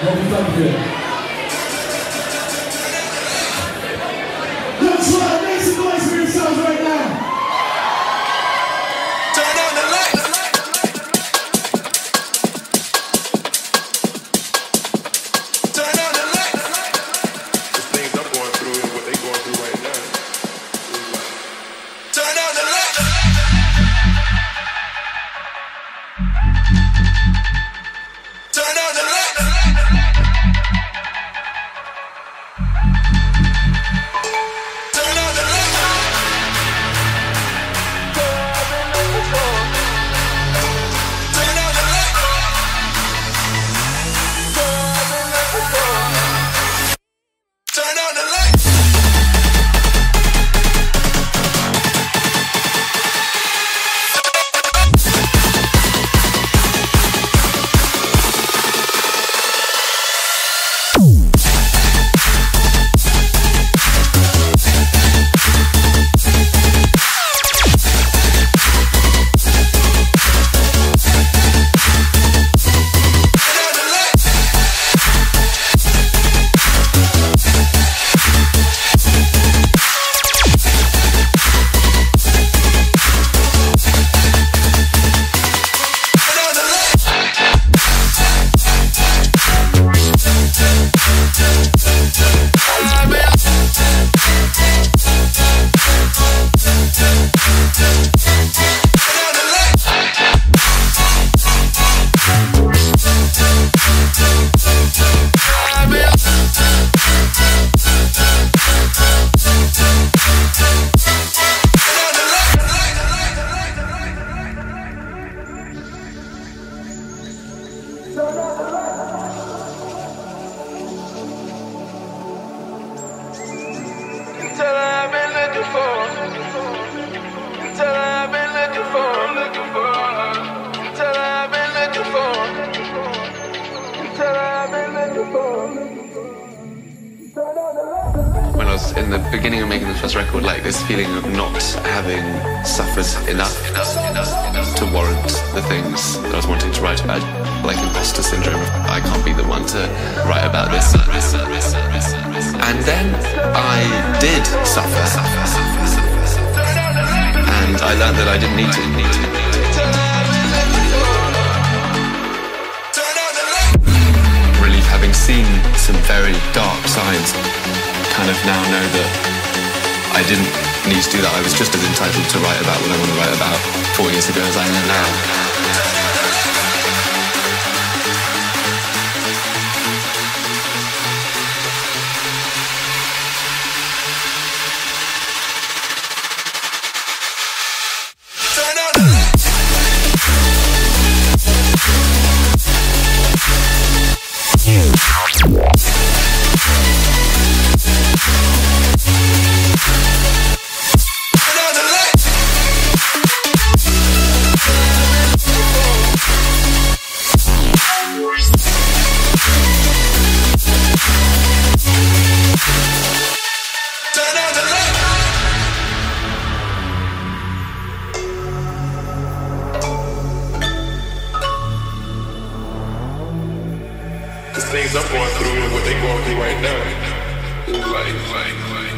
Let's try to make some noise for yourselves right now. When I was in the beginning of making the first record, like this feeling of not having suffered enough to warrant the things that I was wanting to write about, like imposter syndrome. I can't be the one to write about this. And then I did suffer, and I learned that I didn't need to. Really, having seen some very dark sides, kind of now know that I didn't need to do that. I was just as entitled to write about what I want to write about 4 years ago as I am now. Things I'm going through and what they're going through right now. Life.